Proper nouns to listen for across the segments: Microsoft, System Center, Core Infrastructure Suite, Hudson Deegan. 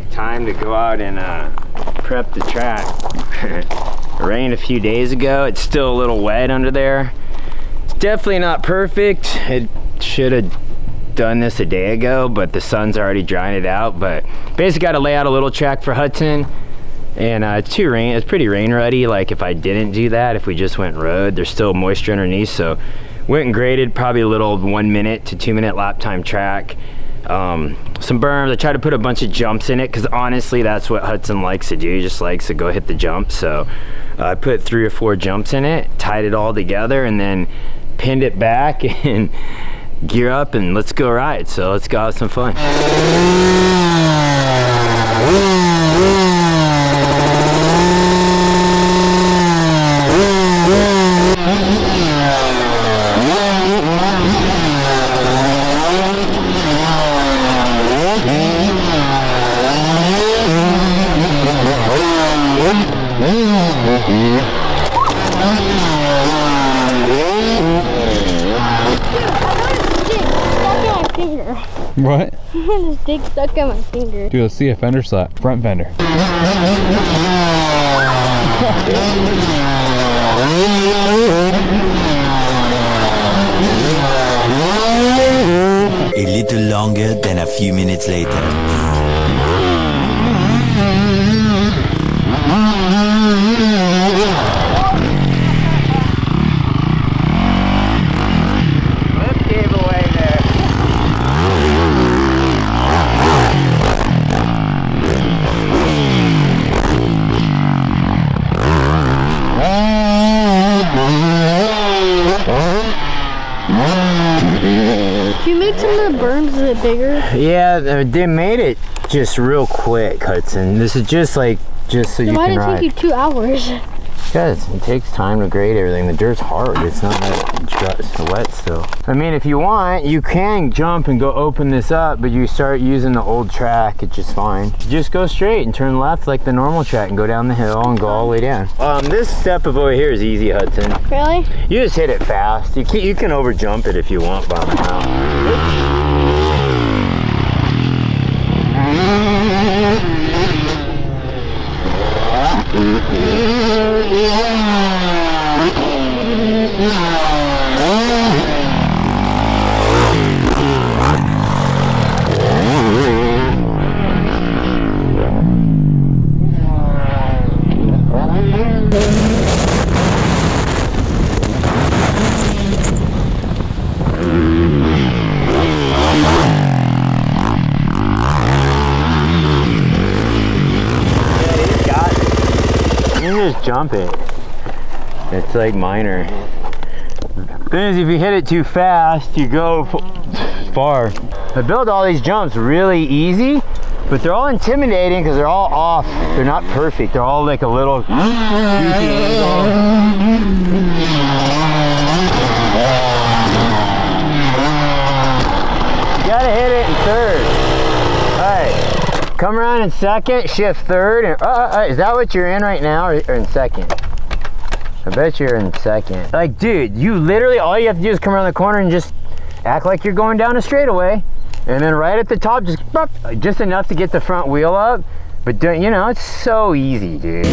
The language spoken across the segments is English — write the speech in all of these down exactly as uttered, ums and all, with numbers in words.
take time to go out and uh, prep the track. It rained a few days ago. It's still a little wet under there. It's definitely not perfect. It should have done this a day ago, but the sun's already drying it out. But basically got to lay out a little track for Hudson. And uh, it's too rain, it's pretty rain ruddy. Like if I didn't do that, if we just went road, there's still moisture underneath. So went and graded probably a little one minute to two minute lap time track. Um, some berms, I tried to put a bunch of jumps in it because honestly that's what Hudson likes to do. He just likes to go hit the jump. So uh, I put three or four jumps in it, tied it all together and then pinned it back and gear up and let's go ride. So let's go have some fun. What? There's a stick stuck on my finger. Dude, let's see a fender slap. Front fender. A little longer than a few minutes later. Bigger? Yeah, they made it just real quick, Hudson. This is just like, just so you can ride. Why did it take you two hours? Because it takes time to grade everything. The dirt's hard. It's not that it's wet still. I mean, if you want, you can jump and go open this up, but you start using the old track, it's just fine. You just go straight and turn left like the normal track and go down the hill and go all the way down. Um, this step of over here is easy, Hudson. Really? You just hit it fast. You can, you can over jump it if you want, by now. Jump it. It's like minor. Thing is, if you hit it too fast, you go far. I built all these jumps really easy, but they're all intimidating because they're all off. They're not perfect. They're all like a little goofy angle. You gotta hit it in third. Come around in second, shift third, and uh, uh, is that what you're in right now, or, or in second? I bet you're in second. Like, dude, you literally, all you have to do is come around the corner and just act like you're going down a straightaway, and then right at the top, just just enough to get the front wheel up, but don't, you know, it's so easy, dude.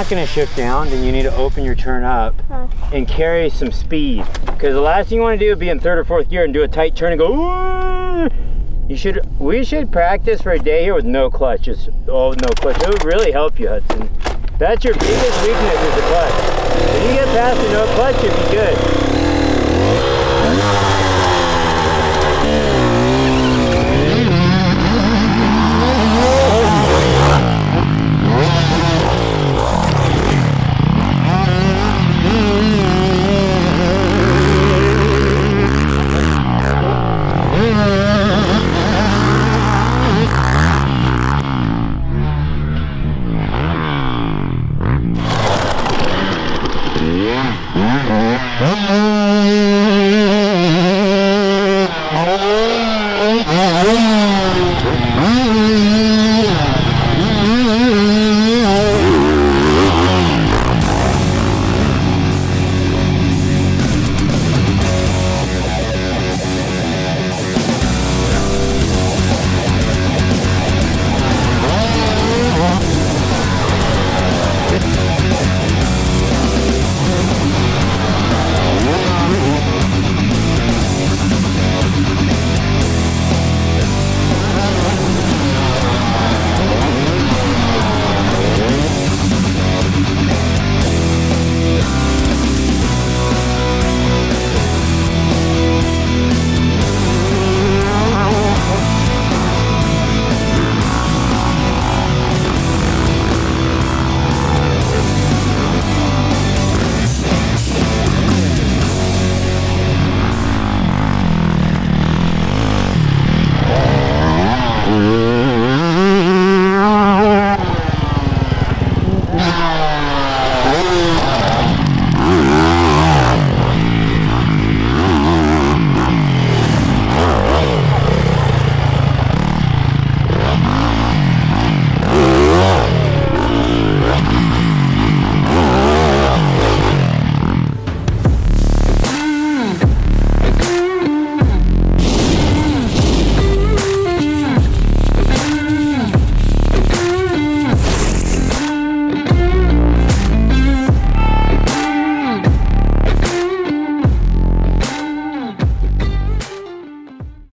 not going to shift down, then you need to open your turn up and carry some speed. Because the last thing you want to do is be in third or fourth gear and do a tight turn and go, ooh! You should, we should practice for a day here with no clutch. Just, oh, no clutch. It would really help you, Hudson. That's your biggest weakness is the clutch. If you get past the no clutch, you'll be good. Oh,